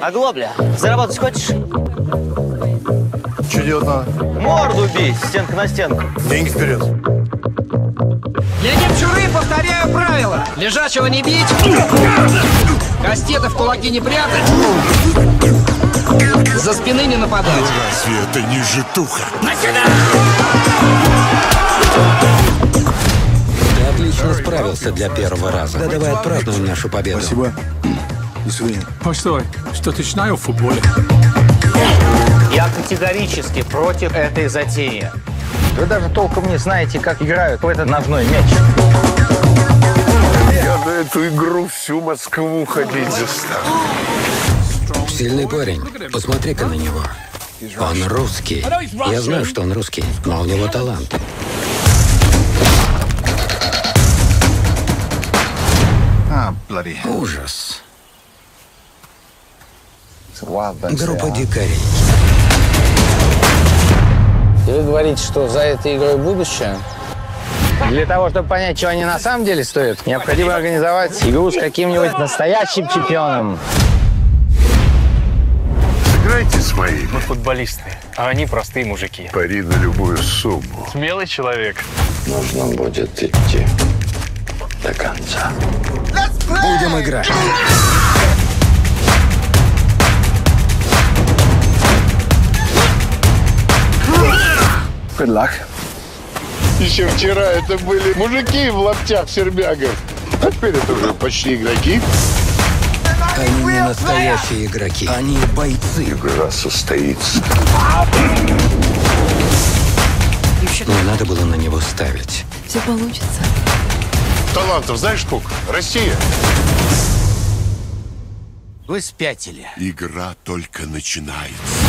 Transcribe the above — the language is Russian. Агло, бля, заработать хочешь? Че делать надо? Морду бить, стенка на стенку. Деньги вперед. Я не пчуры, повторяю правила. Лежачего не бить, кастета в кулаки не прятать, за спины не нападать. Разве это не житуха? На сюда! Ты отлично справился для первого раза. Да давай отпразднуем нашу победу. Спасибо. До свидания. Постой, что ты знаешь в футболе? Я категорически против этой затеи. Вы даже толком не знаете, как играют в этот ножной мяч. Я на эту игру всю Москву ходить заставлю. Сильный парень. Посмотри-ка на него. Он русский. Я знаю, что он русский, но у него талант. Ужас. Группа дикарей. И вы говорите, что за этой игрой будущее? Для того, чтобы понять, чего они на самом деле стоят, необходимо организовать игру с каким-нибудь настоящим чемпионом. Сыграйте с моими. Мы футболисты, а они простые мужики. Пари на любую сумму. Смелый человек. Нужно будет идти до конца. Будем играть. Еще вчера это были мужики в лаптях сербягов. А теперь это уже почти игроки. Они не настоящие игроки. Они бойцы. Игра состоится. Не надо было на него ставить. Все получится. Талантов знаешь сколько? Россия. Вы спятили. Игра только начинается.